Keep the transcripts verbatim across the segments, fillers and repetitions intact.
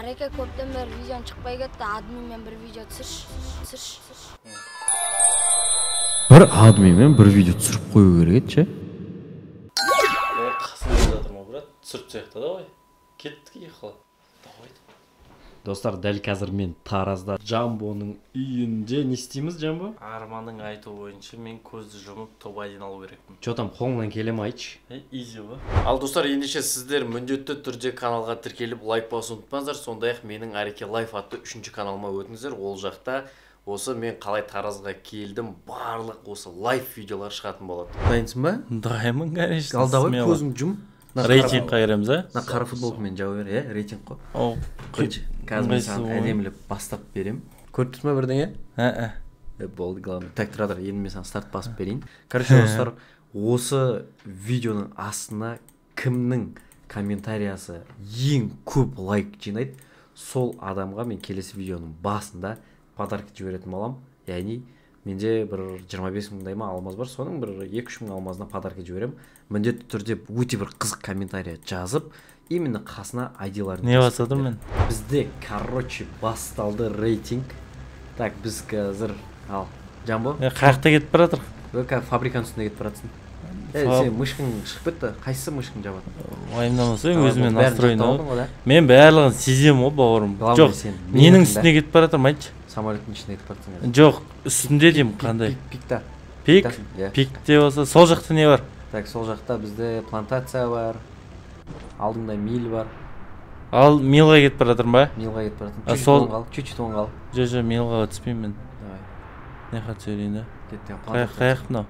Araka ko'pdan bir videon chiqmay ketdi. Admin men bir video tushirish, tushirish. Bir admin men bir video tushirib qo'yish kerak-chi. Ey qasam o'zadirman, brat. Tushirib chiqdi-da, voy. Ketdi-ki, xo'p. Dostlar, dal hozir men Tarazda Jambo'ning uyinda ne istaymiz Jambo? Armanning aytib bo'yicha men ko'zni yumib Tobaydan olib berakman. Chotam qo'ngdan kelami aytchi. Easy bu. Al dostlar, ендеше sizler міндетті түрде kanalga тіркеліп лайк басуды unutmazlar. Сондай-ақ менің Ареке Лайф атты үшінші каналыма өтіңіздер. Ол жақта осы мен қалай Таразға келдім, барлық осы лайф видеолар шығатын болады. Дайынсың ба? Дайынмын, конечно. Алдабай көзім жұмып рейтинг қайырамыз, а? Мына қара футболка мен жауып бер, е, рейтинг қой. О, қойшы. Қазір мен саған әдемілеп бастап берем. Көрттіңбі бірдеңе? Ә-ә. Болды, главное. Так, тұрадыр, енді мен саған старт басып берейін. Короче, достар, осы видеоның астына кімнің комментариясы ең көп лайк жинайды, сол адамға мен келесі видеоның басында подарок жіберетін болам. Яғни менде бір жиырма бес мыңдай ма алмаз бар, соның бір екі үш мың алмазына подарка жіберем. Міндетті түрде өте бір қызық комментария жазып, именно қасына айдиларын. Не басадым мен? Бізде, короче, басталды рейтинг. Так, біз қазір, ал, Жамбо. Қақта кетіп баратыр? Өка фабриканың үстінде кетіп баратсың. Е, сен мышқың шығып кетті, қайсысы мышқың жабады? Ойымдамаса, өзімен настройын алып. Мен барлығын сезем ғой, бауырым. Жоқ, менің үстіне кетіп баратыр, айтшы. Самолеттің ішіне кетіп бардың. Жоқ, үстінде деймін қандай? Пикта. Пик? Пикте болса, сол жақта не бар? Так, сол жақта бізде плантация бар. Алдында мил бар. Ал милға кетіп баратырмын ба? Милға кетіп баратырмын. Сол чуть-чуть оңға ал. Жо-жо, милға түспеймін мен. Давай. Не хат сөйлейін, да? Кеттен плантация. Қаяқ мынау?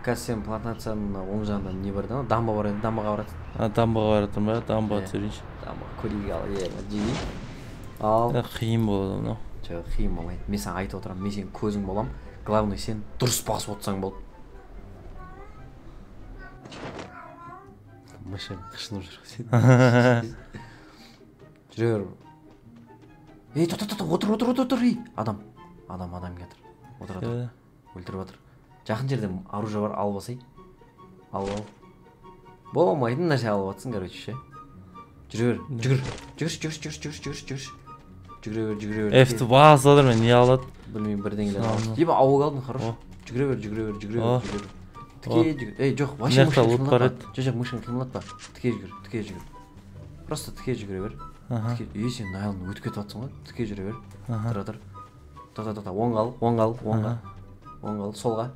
Қазір сен плантацияның оң жағында не бар да? Дамба бар еді, дамбаға баратын. А, дамбаға баратырмын ба? Дамбаға сөйлейінші. Дамбаға көлге ал, е, қиын болады мынау. Қиым болмайды. Мен сен айтып отырам, мен сен көзің болам. Главное, сен дұрыс басып отсаң болды. Мышың қышынып жүр сен. Жүр. Ей, тұр-тұр-тұр, отыр-отыр-отыр, ей. Адам, адам, адам кетір. Отыр-отыр, өлтіріп-отыр. Жақын жерден оружие бар, алып алсай. Алып ал. Болмайтын нәрсе алып атсың, короче. Жүр, жүгір, жүгір, жүгір, жүгір, жүгір, жүгір. Жүгіре бер, жүгіре бер. Эфті бағасы алыр мен, не алады? Білмеймін, бірдеңгілер алады. Ебі ауы қалдың, хорошо. Жүгіре бер, жүгіре бер, жүгіре бер, жүгіре бер. Тіке жүгір. Эй, жоқ, ваше мышын қылмылатпа. Жоқ, мышын қылмылатпа. Тіке жүгір, тіке жүгір. Просто тіке жүгіре бер. Ей, сен Найлын өтіп кетіп атсың ба? Тіке жүре бер. Тұратыр. Та-та-та-та, оңға ал, оңға ал, оңға. Оңға ал, солға.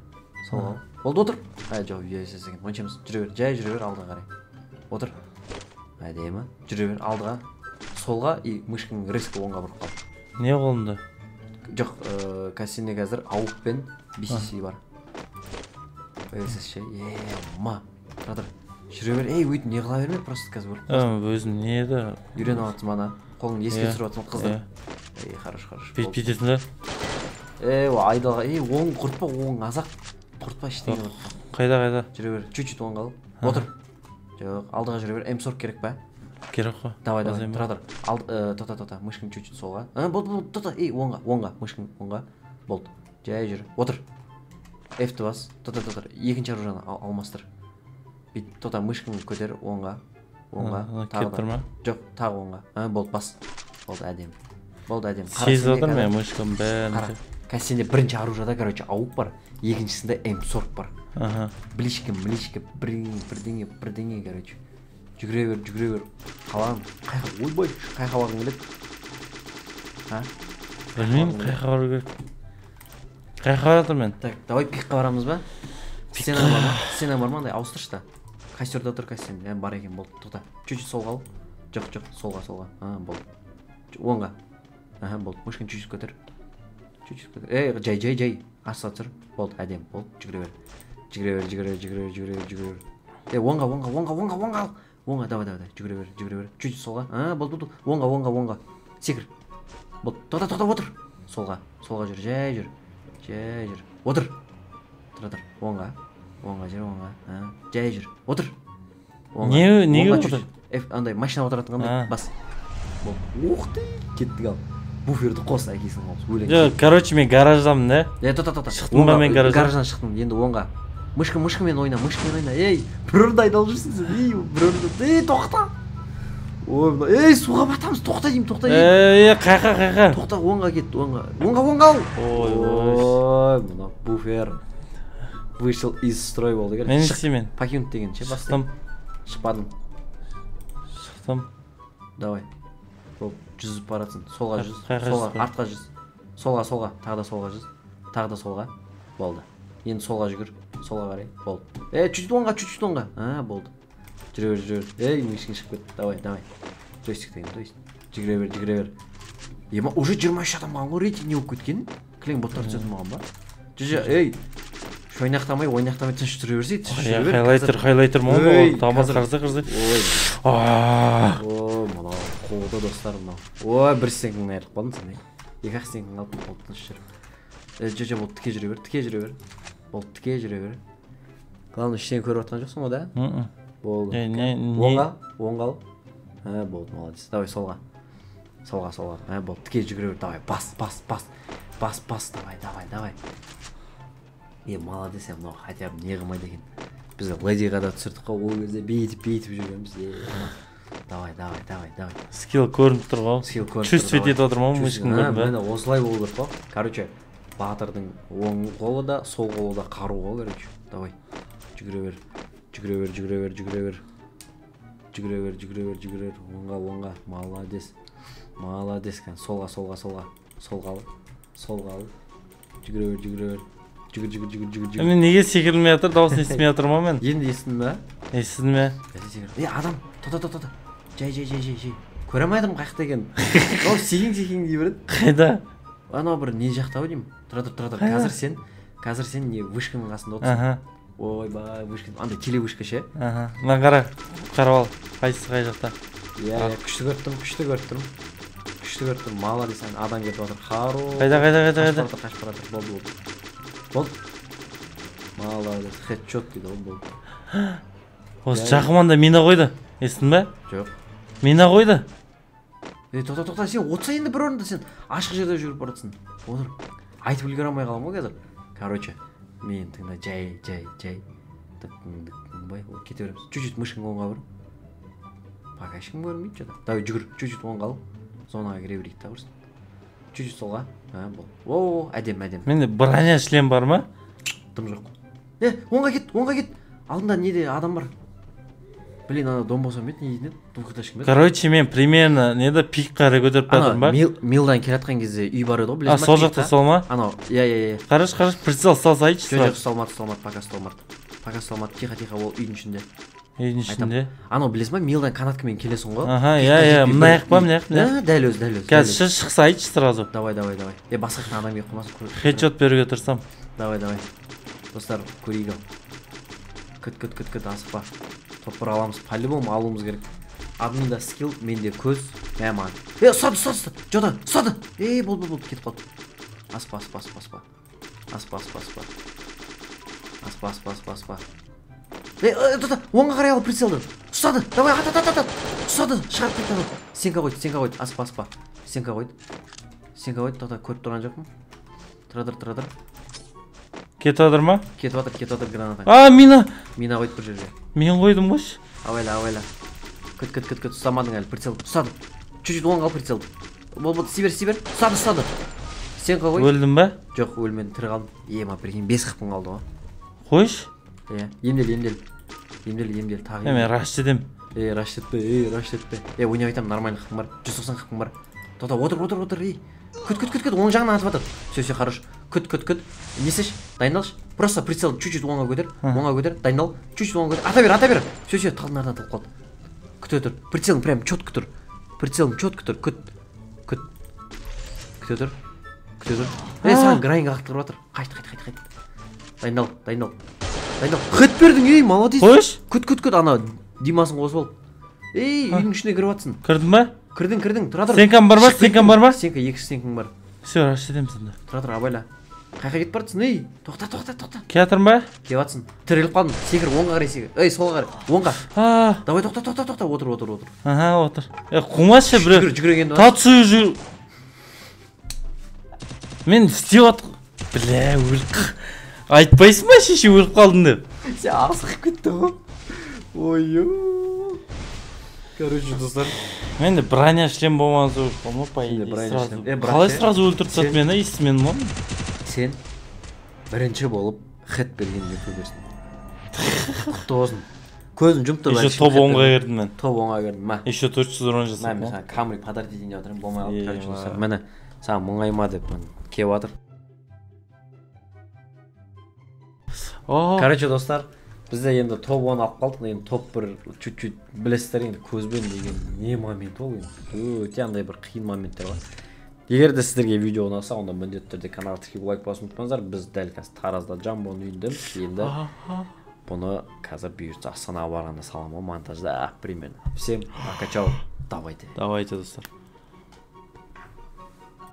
Солға ал. Болды, отыр. Ай, жоқ, үй есесеген. Моншеміз, жүре бер, жай жүре бер, алдыға қарай. Отыр. Әдемі. Жүре бер, алдыға. Солға и мышқың риск оңға бұрып қалды. Не қолында? Жоқ, кәсіне қазір ауып пен бисесі бар. Өйсіз ше, е-ма, тұратыр. Жүре бер, ей, өйтін не қыла бермей, просто қазір бұрып қалды. Өзім не еді? Үйрен алатым ана, қолын еске түсіріп атым қызды. Ей, қарыш-қарыш. Бет бетесінде? Ей, айдалға, ей, оң құртпа, оң азақ. Құртпа, іштеге бұрып. Қайда-қайда? Жүре бер, чуть-чуть оң қалып. Отыр. Жоқ, алдыға жүре бер, эм сорок керек ба? Керек қо. Давай, давай, тұратыр. Тота-тота, мышқын чуть-чуть солға. Болды, болды, тота, ей, оңға, оңға, мышқын оңға. Болды, жай жүр, отыр. Эфті бас, тота-тота, екінші оружаны алмастыр. Бит, тота, мышқын көтер, оңға, оңға, тағы. Жоқ, тағы оңға. Болды, бас. Болды, әдем. Болды, әдем. Сезді отыр мен мышқын бәрін. Қара, кәсінде бірінші оружада, короче, ауып бар. Екіншісінде эм сорок бар. Бличкім, бличкім, бірдеңе, бірдеңе, короче. Жүгіре бер, жүгіре бер. Қалағым, қайқа, ойбай, қайқа бағың келеді. Білмеймін, қайқа бағыр келеді. Қайқа бағатыр мен. Так, давай пикқа барамыз ба? Сцена бар маңдай, ауыстыршыта. Кастерді отыр кастер, бар екен, болды, тұқта. Чуть-чуть солға ал. Жоқ, жоқ, солға, солға. Болды. Оңға. Болды, мышқын чуть-чуть көтір. Чуть-чуть көтір. Эй, жай, жай, жай. Аса тұр. Болды, әдем, болды, жүгіре бер. Жүгіре бер, жүгіре бер, жүгіре бер, жүгіре бер, жүгіре бер. Эй, оңға, оңға, оңға, оңға, оңға ал. Оңға, давай, давай, жүгіре бер, жүгіре бер. Чуть солға. А, болды, болды. Оңға, оңға, оңға. Секір. Болды. Тота, тота, отыр. Солға. Солға жүр, жай жүр. Жай жүр. Отыр. Тұратыр. Оңға. Оңға жүр, оңға. Жай жүр. Отыр. Неге, неге отыр? Андай, машина отыратын қандай. Бас. Болды. Оқты. Кеттік ал. Буферді қос әкесін қос. Жоқ, короче, мен гараждамын, да? Е, тота, тота. Шықтым ба мен гараждан шықтым. Енді оңға. Мышқы, мышқы мен ойна, мышқы мен ойна. Ей, бір ұрды айдалып жүрсің сен. Ей, бір ұрды. Ей, тоқта. Ой, ей, суға батамыз, тоқта деймін, тоқта деймін. Ей, қайқа, қайқа. Тоқта, оңға кетті, оңға. Оңға, оңға. Ой, ой, мына буфер. Вышел из строй болды, керек. Мен істеймен. Покинут деген, ше бастым. Шықпадым. Шықтым. Давай. Оп, жүзіп баратын. Солға жүз. Солға, артқа жүз. Солға, солға, тағы да солға жүз. Тағы да солға. Болды. Енді солға жүгір. Солға қарай. Болды. Ей, чуть-чуть оңға, чуть-чуть оңға. А, болды. Жүрер, жүрер. Ей, мешкен шықпет. Давай, давай. Джойстик деген, джойстик. Жүгіре бер, жүгіре бер. Ема, уже жиырма үш адам маған ғой, рейтинг не өп көткен. Кілең боттар түсетін маған ба? Жүже, ей, шойнақтамай, ойнақтамай тыныш жүре берсе, тыныш жүре бер. Хайлайтер, хайлайтер маған ғой, тамазы қарсы қарсы. Ой. О, мына, қолда достар мына. Ой, бір сенің айрылып қалдың сен. Екі-ақ сенің алып қалып тыныш жүре. Жүже, болды, тіке жүре бер, тіке жүре бер. Болды, тіке жүре бер. Қалың іштен көріп атқан жоқсың ода? М-м. Болды. Оңға, оңға ал. Болды, молодец. Давай, солға. Солға, солға. Болды, тіке жүгіре бер. Давай, бас, бас, бас. Бас, бас, давай, давай, давай. Е, молодец, я мынау хотя бы не қылмайды екен. Біз ладиға да түсірдік қой, ол кезде бейтіп, бейтіп жүргенбіз. Давай, давай, давай, давай. Скилл көрініп тұр ғой. Скилл көрініп тұр. Чувствовать етіп отыр ма? Мышқын көрініп. Осылай болу керек қой. Короче, батырдың оң қолы да, сол қолы да қару ғой, короче. Давай, жүгіре бер. Жүгіре бер, жүгіре бер, жүгіре бер. Жүгіре бер, жүгіре бер, жүгіре бер. Оңға, оңға. Молодец. Молодец. Солға, солға, солға. Солға алып. Солға алып. Жүгіре бер, жүгіре бер. Жүгір, жүгір, жүгір, жүгір, жүгір. Мен неге секірілмей атыр, дауысын естімей атыр ма мен? Енді естін бе? Естін бе? Е, адам. Тота, тота, тота. Жай, жай, жай, жай, жай. Көрем айдым қайқта екен. Ол секең-секең дей береді. Қайда? Анау бір не жақта өдеймін. Тұратыр, тұратыр. Қазір сен, қазір сен не вышканың қасында отырсың. Ой, бай, вышка. Анда теле вышка ше. Ага. Мен қара, қарап ал. Қайсысы қай жақта? Иә, күшті көрттім, күшті көрттім. Күшті көрттім. Мала десең, адам кетіп отыр. Қару. Қайда, қайда, қайда, қайда. Қашпара, қашпара. Болды, болды. Болды. Мала десең, хедшот дейді, ол болды. Осы жақыманда мені қойды. Естің бе? Жоқ. Мені қойды. Е, тоқта, тоқта, сен отса енді бір орында сен ашық жерде жүріп баратсың. Отыр. Айтып үлгере алмай қалам ғой қазір. Короче. Мен тыңда жай, жай, жай. Бай, ол кете береміз. Чуть-чуть мышың оңға бір. Пока ішің көрмейді жада. Давай, жүгір. Чуть-чуть оңға алып. Зонаға кіре берейік та көрсін. Чуть-чуть солға. Оу, әдем, әдем. Менде броня шлем бар ма? Дым жоқ. Е, оңға кет, оңға кет. Алдында неде адам бар. Блин, ана дом болсам ет, не едінеді? Дымқыташың бет. Короче, мен примерно неді пик қары көтеріп бәдім ба? Милдан келатқан кезде үй бар еді, білесін ба? Сол жақта сол ма? Анау, я-я-я. Қарыш, қарыш, прицел салса айтшы сұрақ. Жоқ, салмады, салмады, пока салмады. Пока салмады, тиха-тиха ол үйдің ішінде. Үйдің ішінде? Анау, білесін ба? Милдан канаткымен келесің ғой. Аха, я-я, мына яқ ба, мына яқ? Дәл өз, дәл өз. Қазір шықса айтшы сразу. Давай, давай, давай. Е, басқақтың адам ек қылмасын. Хедшот беруге тұрсам. Давай, давай. Достар, көрейік ал. Күт, күт, күт, күт, асықпа. Топыр аламыз, по-любому алуымыз керек. Админда скилл, менде көз, мәман. Е, ұстады, ұстады, ұстады, жода, ұстады. Ей, болды, болды, кетіп қалды. Аспа, аспа, аспа, аспа. Аспа, аспа, аспа. Аспа, аспа, аспа, аспа. Ей, тұта, оңға қарай алып прицелді. Ұстады, давай, ат, ат, ат, ат, ат. Ұстады, шығарып кетті. Сенка қойды, сенка қойды, аспа, аспа. Сенка қойды. Сенка қойды, тота, көріп тұрған жоқпын. Тұрадыр, тұрадыр. Кетіп атыр ма? Кетіп атыр, кетіп атыр граната. А, мина! Мина қойды бір жерге. Мен қойдым қойшы. Ауайла, ауайла. Күт, күт, күт, күт, ұстамадың әлі, прицелді. Ұстады. Чуть-чуть оңға прицелді. Болды, сибер, сибер. Ұстады, ұстады. Сен қой. Өлдім ба? Жоқ, өлмені тірі қалдым. Ема, бірген, бес қықпың қалды ғой. Қойшы? Е, емдел, емдел. Емдел, емдел, тағы. Е, мен раш едім. Е, раш етпе, е, раш етпе. Е, ойнап айтам, нормальный қықпың бар. жүз тоқсан қықпың бар. Тота, отыр, отыр, отыр, ей. Күт, күт, күт, күт, оң жағынан атып атыр. Все, все, хорош. Күт, күт, күт. Несеш, дайындалыш. Просто прицел чуть-чуть оңға көтер, оңға көтер, дайындал, чуть-чуть оңға көтер. Ата бер, ата бер. Все-все, талдың арынан талып қалды. Күт өтір. Прицелің прям четко тұр. Прицелің четко тұр. Күт. Күт. Күт өтір. Күт өтір. Е, саған грайнға қақтылып жатыр. Қайт, қайт, қайт, қайт. Дайындал, дайындал. Дайындал. Хет бердің, ей, молодец. Қойш. Күт, күт, күт, ана Димасын қосып ал. Ей, үйдің ішіне кіріп атсың. Кірдің ба? Кірдің, кірдің. Тұра тұр. Сенкам бар ма? Сенкам бар ма? Сенка екі сенкам бар. Все, раш етеміз енді. Тұра тұр, абайла. Қайқа кетіп барыпсың, ей, тоқта, тоқта, тоқта. Келатырм ба? Келатсың. Тіреліп қалдым, секір, оңға қарай секір. Ей, солға қарай, оңға. Давай, тоқта, тоқта, тоқта, отыр, отыр, отыр. Аха, отыр. Е, қумашы біреу. Жүгір, жүгіргенді бар. Татсы жүр. Мен істеп атыр. Біле, өліп. Айтпайсың ба, шеше өліп қалдың деп? Сен асығып кетті ғой. Ой-ой. Короче, достар. Мен броня шлем болмазы жоқ, ну поеди сразу. Қалай сразу өлтіріп тастады мені, естімен ма? Сен бірінші болып хэт берген ютуберсің. Құтты болсын. Көзін жұмып тұрған. Еще топ онға кірдім мен. Топ онға кірдім, ма? Еще төрт жүз он жасап. Мен мен саған камри подарок етейін жатырмын, болмай алып қарап жатсам. Мені саған мұңайма деп мен келіп жатыр. Короче, достар, бізде енді топ он алып қалдық, енді топ бір чуть-чуть білесіздер енді көзбен деген не момент ол енді. Өте андай бір қиын моменттер бар. Егер де сіздерге видео ұнаса, онда міндетті түрде каналға тіркеліп лайк басып ұмытпаңыздар. Біз дәл қазір Таразда Джамбоның үйіндеміз. Енді бұны қазір бұйыртса Астанаға барғанда саламға монтажда примерно. Всем пока, чао. Давайте. Давайте, достар.